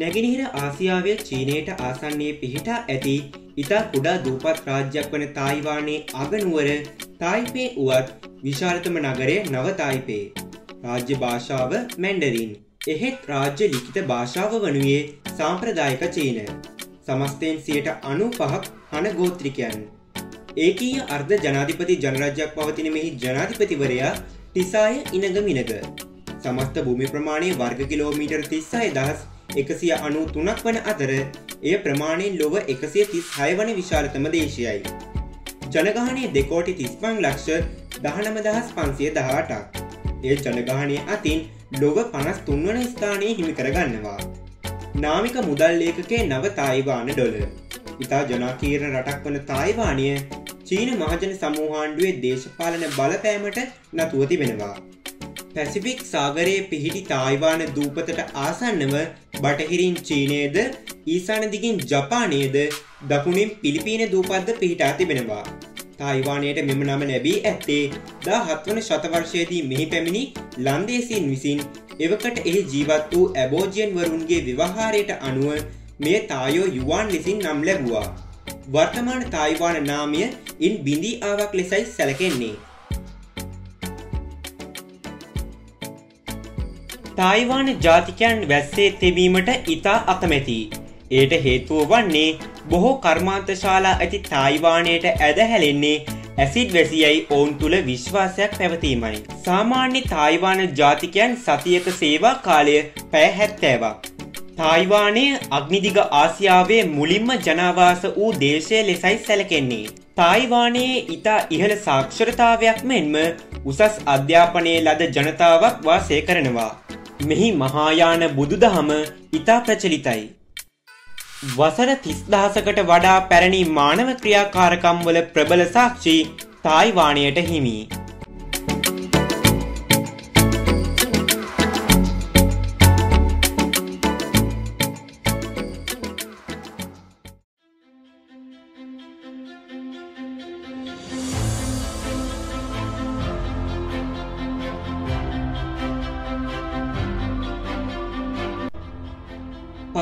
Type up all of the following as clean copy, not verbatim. නැගෙනහිර ආසියාවේ චීනයට ආසන්නයේ පිහිටා ඇති ඉතා කුඩා දූපත් රාජ්‍යයක් වන තායිවානයේ අගනුවර තායිපේ උවත් විශාලතම නගරය නව තායිපේ. රාජ්‍ය භාෂාව මැන්ඩරින්. එහෙත් රාජ්‍ය ලිඛිත භාෂාව වනුයේ සාම්ප්‍රදායික චීන. සමස්තයෙන් 95% හන ගෝත්‍රිකයන්. ඒකීය අර්ධ ජනාධිපති ජනරාජ්‍යයක් පවතින මෙහි ජනාධිපතිවරයා ටිසාය ඉනගමිනග. සමස්ත භූමි ප්‍රමාණය වර්ග කිලෝමීටර් 36,193ක් වන අතර එය ප්‍රමාණයෙන් ලොව 136 වන විශාලතම දේශයයි. ජනගහනය 2,035,19,518ක්. එය ජනගහනය අතින් ලොව 53 වන ස්ථානයේ හිමි කරගන්නවා. නාමික මුදල් ලේකකේ නව තායිවාන ඩොලර්. ඉතා ජනාකීර්ණ රටක් වන තායිවානය චීන මහජන සමූහාණ්ඩුවේ දේශපාලන බලපෑමට නතුව තිබෙනවා. පැසිෆික් සාගරයේ පිහිටි තායිවාන දූපතට ආසන්නව බටහිරින් චීනයේද ඊසාන දිගින් ජපානයේද දකුණින් පිලිපීන දූපත්ද පිහිටා තිබෙනවා. තායිවානයට මෙම නම ලැබී ඇත්තේ 17 වන ශතවර්ෂයේදී මෙහි පැමිණි ලන්දේසීන් විසින් එවකට එහි ජීවත් වූ ඇබෝජියන් වරුන්ගේ ව්‍යවහාරයට අනුව මේ තායෝ යුවාන් ලෙසින් නම් ලැබුවා. වර්තමාන තායිවාන නාමය ඉන් බිඳී ආවක් ලෙසයි සැලකෙන්නේ. තායිවාන ජාතිකයන් වැස්සේ තෙබීමට ඉතා අකමැති. එයට හේතුව වන්නේ බොහෝ කර්මාන්තශාලා ඇති තායිවානයට ඇදහැලෙන්නේ ඇසිඩ් වැසියයි ඔවුන් තුළ විශ්වාසයක් පැවතීමයි. සාමාන්‍ය තායිවාන ජාතිකයන් සතියක සේවා කාලය පැය 70ක්. තායිවානය අග්නිදිග ආසියාවේ මුලින්ම ජනාවාස වූ දේශය ලෙසයි සැලකෙන්නේ. තායිවානයේ ඉතා ඉහළ සාක්ෂරතාවයක් මෙන්ම උසස් අධ්‍යාපනයේ ලද ජනතාවක් වාසය කරනවා. මෙහි මහායාන බුදුදහම ඉතා ප්‍රචලිතයි. වසර 30,000කට වඩා පැරණි මානව ක්‍රියාකාරකම්වල ප්‍රබල සාක්ෂි තායිවානයට හිමි.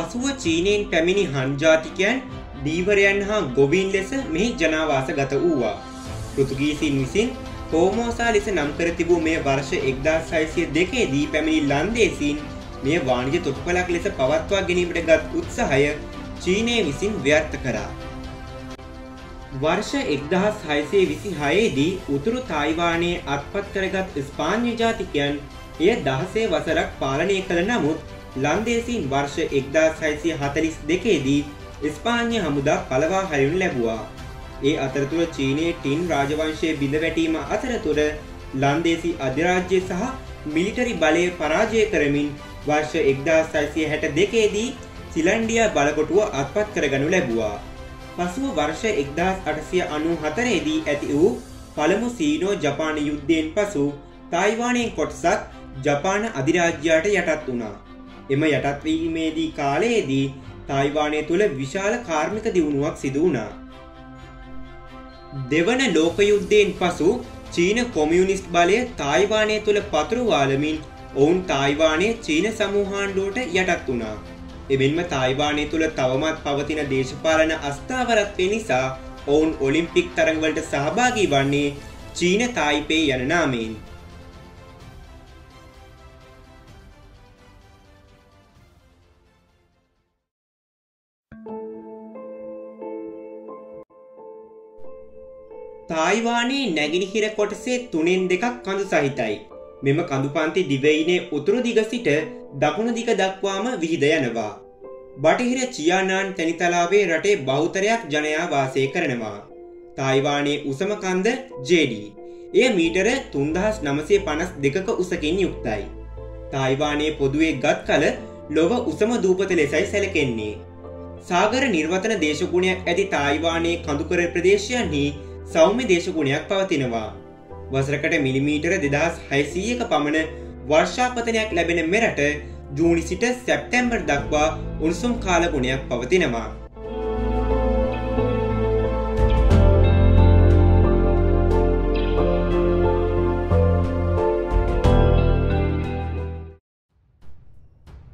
පසුව චීනයෙන් පැමිණි හන්ජාතිකයන් දීවරයන් හා ගොවීන් ලෙස මෙහි ජනාවාස ගත වූවා. පෘතුගීසින් විසින් කෝමෝසා ලෙස නම්කර තිබූ මේ වර්ෂ 1602 දී පැමිණි ලන්දේසීන් මේ වාණිජ තොටුපළක් ලෙස පවත්වා ගැනීමට ගත් උත්සාහය චීනය විසින් ව්‍යර්ථ කරා. වර්ෂ 1626 දී උතුරු තායිවානයේ අත්පත් කරගත් ස්පාඤ්ඤ ජාතිකයන් එය 16 වසරක් පාලනය කළ නමුත් ලන්දේසීන් වර්ෂ 1642 දී ස්පාඤ්ඤ හමුදා පළවා හැරෙනු ලැබුවා. ඒ අතරතුර චීනයේ ටින් රාජවංශයේ බිඳවැටීම අතරතුර ලන්දේසී අධිරාජ්‍ය සහ මිලිටරි බලය පරාජය කරමින් වර්ෂ 1662 දී සිලන්ඩියා බලකොටුව අත්පත් කරගනු ලැබුවා. පසුව වර්ෂ 1894 දී ඇති වූ පළමු සීනෝ-ජපාන යුද්ධයෙන් පසු තායිවානයේ කොටසක් ජපාන අධිරාජ්‍යයට යටත් වුණා. එම යටත්වීමේදී කාලයේදී තායිවානය තුළ විශාල කාර්මික දියුණුවක් සිදු වුණා. දෙවන ලෝකයුද්ධයෙන් පසු චීන කොමියුනිස්ට් බලය තායිවානය තුළ පතුරුවාලමින් ඔවුන් තායිවානයේ චීන සමූහාණ්ඩුවට යටත් වුණා. එමෙන්ම තායිවානය තුළ තවමත් පවතින දේශපාලන අස්ථාවරත්වය නිසා ඔවුන් ඔලිම්පික් තරඟවලට සහභාගී වන්නේ චීන තායිපේ යන නාමයෙන්. තායිවානයේ නැගෙනහිර කොටසේ 3/2 කඳු සහිතයි. මෙම කඳු පන්ති දිවයිනේ උතුරු දිග සිට දකුණු දිග දක්වාම විහිද යනවා. බටහිර චියානාන් තැනිතලාවේ රටේ බහුතරයක් ජනයා වාසය කරනවා. තායිවානයේ උසම කන්ද JD. එය මීටර 3,952ක උසකින් යුක්තයි. තායිවානයේ පොදුවේ ගත්කල ලොව උසම දූපත ලෙසයි සැලකෙන්නේ. සාගර නිර්වතන දේශගුණයක් ඇති තායිවානයේ කඳුකර ප්‍රදේශයන්හි සෞම්‍ය දේශගුණයක් පවතිනවා. වසරකට මිලිමීටර 2600ක පමණ වර්ෂාපතනයක් ලැබෙන මෙරට ජූනි සිට සැප්තැම්බර් දක්වා උණුසුම් කාලගුණයක් පවතිනවා.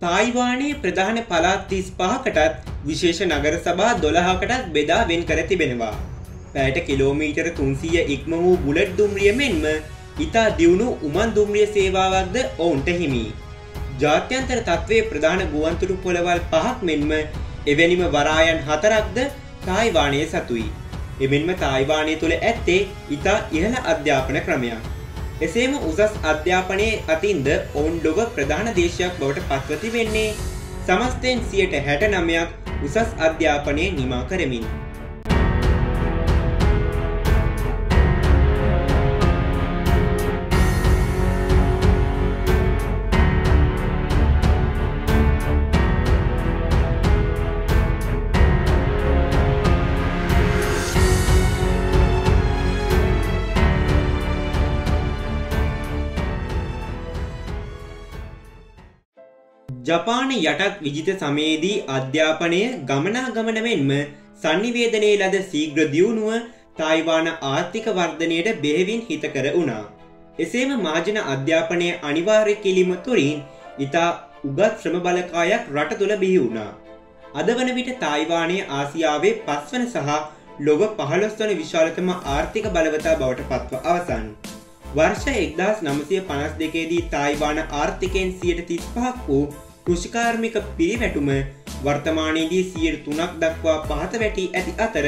තායිවානයේ ප්‍රධාන පළාත් 35කටත් විශේෂ නගර සභා 12කටත් බෙදා වෙන් කර තිබෙනවා. පැයට කිලෝමීටර 300 ඉක්ම වූ බුලට් දුම්රිය මෙන්ම ඉතා දියුණු උමන් දුම්රිය සේවාවක්ද ඔවුන්ට හිමි. ජාත්‍යන්තර තත්ත්වයේ ප්‍රධාන ගුවන්තුරු පොළවල් 5ක් මෙන්ම එවැනිම වරායන් 4ක්ද තායිවානයේ සතුයි. එමෙන්ම තායිවානය තුළ ඇත්තේ ඉතා ඉහළ අධ්‍යාපන ක්‍රමයක්. එසේම උසස් අධ්‍යාපනයේ අතින්ද ඔවුන් ලොව ප්‍රධාන දේශයක් බවට පත්වති වෙන්නේ. සමස්තයෙන් 69%ක් උසස් අධ්‍යාපනයේ නිමා කරමින්. ජපාන යටත් විජිත සමයේදී අධ්‍යාපනය ගමනාගමන මෙන්ම සංනිවේදනයේ ලද ශීඝ්‍ර දියුණුව තායිවාන ආර්ථික වර්ධනයට බෙහෙවින් හිතකර වුණා. එසේම මාජන අධ්‍යාපනයේ අනිවාර්ය කිරීම තුළින් ඉතා උගත් ශ්‍රම බලකායක් රට තුළ බිහි වුණා. අද වන විට තායිවානයේ ආසියාවේ 5වන සහ ලොව 15වන විශාලතම ආර්ථික බලවතා බවට පත්ව අවසන්. වර්ෂ 1952 දී තායිවාන ආර්ථිකයෙන් 35% වූ කෘෂිකාර්මික පිරිවැටුම වර්තමානයේදී 3% දක්වා පහත වැටී ඇති අතර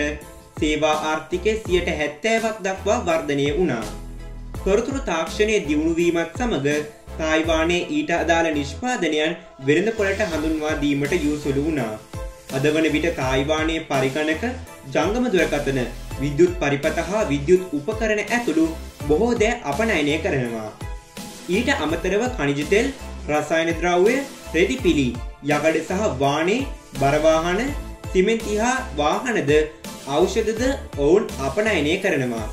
සේවා ආර්ථිකයේ 70% දක්වා වර්ධනය වුණා. තොරතුරු තාක්ෂණයේ දියුණු වීමත් සමග තායිවානයේ ඊට අදාළ නිෂ්පාදනයන් වෙළඳපොළට හඳුන්වා දීමට යොසුළු වුණා. අද වන විට තායිවානයේ පරිගණක, ජංගම දුරකථන, විද්‍යුත් පරිපථ හා විද්‍යුත් උපකරණ ඇතුළු බොහෝ දෑ අපනයනය කරනවා. ඊට අමතරව කනිජ තෙල්, රසායන ද්‍රව්‍ය, රෙදිපිලි, යකඩ සහ වානේ, බරවාහන, සිමෙන්ති හා වාහනද ඖෂධද ඔවුන් අපනයනය කරනවා.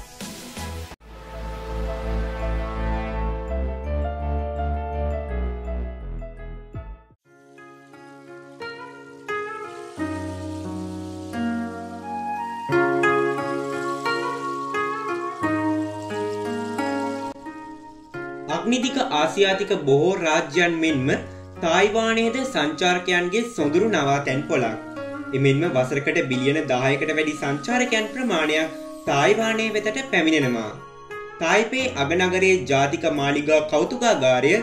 අග්නිදික ආසියාතික බොහෝ රාජ්‍යයන් මෙන්ම තායිවානයේද සංචාරකයන්ගේ සොඳුරු නවාතැන් පොළක්. එමෙන්ම වසරකට බිලියන 10කට වැඩි සංචාරකයන් ප්‍රමාණයක් තායිවානයේ වෙතට පැමිණෙනවා. තායිපේ අගනගරයේ ජාතික මාලිගා කෞතුකාගාරය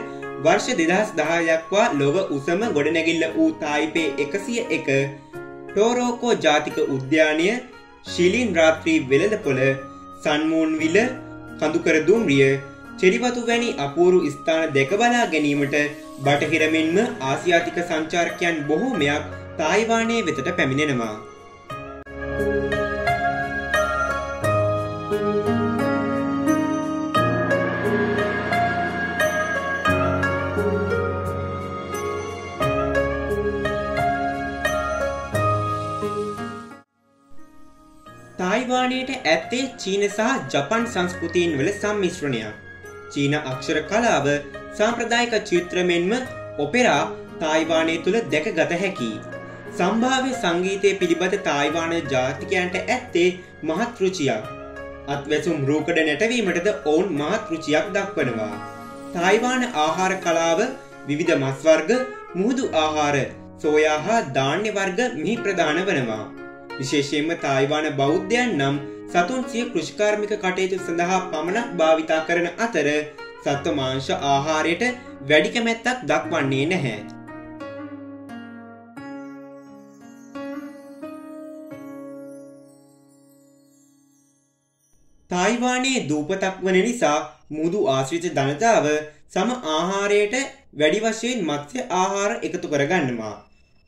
වර්ෂ 2010 දක්වා ලොව උසම ගොඩනැගිල්ල වූ තායිපේ 101 ටෝරෝකෝ ජාතික උද්‍යානය, ශිලින් රාත්‍රී වෙළඳපොළ, සන්මූන් විල, කඳුකර දුම්රිය, චෙරිවතු වැනි අපූරු ස්ථාන දෙක බලා ගැනීමට බටහිර මෙන්ම ආසියාතික සංචාරකයන් බොහෝමයක් තායිවානයේ වෙතට පැමිණෙනවා. තායිවානයට ඇත්තේ චීන සහ ජපන් සංස්කෘතීන් වල සම්මිශ්‍රණයක්. චීන අක්ෂර කලාව සාම්ප්‍රදායික චිත්‍ර මෙන්ම ඔපෙරා තායිවානය තුළ දැකගත හැකි. සම්භාව්‍ය සංගීතය පිළිබඳ තායිවාන ජාතිකයන්ට ඇත්තේ මහත් රුචියක්. අත්වැසුම් රූකඩ නැටවීමටද ඔවුන් මහත් රුචියක් දක්වනවා. තායිවාන ආහාර කලාව විවිධ මස් වර්ග, මුහුදු ආහාර, සෝයා හා ධාන්‍ය වර්ග මෙහි ප්‍රධාන වනවා. විශේෂයෙන්ම තායිවාන බෞද්ධයන් නම් සතුන් සිය කෘෂිකාර්මික කටයුතු සඳහා පමණක් භාවිතා කරන අතර සත්ව මාංශ ආහාරයට වැඩි කැමැත්තක් දක්වන්නේ නැහැ. තායිවානයේ දූපතක් වන නිසා මුහුදු ආශ්‍රිත ජනතාව සම ආහාරයට වැඩි වශයෙන් මත්ස්‍ය ආහාර එකතු කරගන්නවා.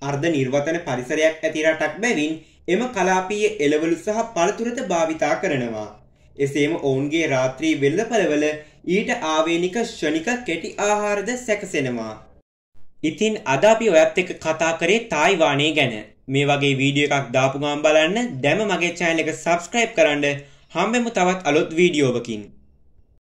අර්ධ නිර්වතන පරිසරයක් ඇති රටක් බැවින් එම කලාපීය එළවලු සහ පළතුරද භාවිතා කරනවා. එසේම ඔවුන්ගේ රාත්‍රී වෙළඳපළවල ඊට ආවේනික ෂණික කෙටි ආහාරද සැකසෙනවා. ඉතින් අද අපි ඔයත් එක්ක කතා කරේ තායිවානය ගැන. මේ වගේ වීඩියෝ එකක් දාපු ගමන් බලන්න දැම මගේ channel එක subscribe කරන්න. හම්බෙමු තවත් අලුත් වීඩියෝවකින්.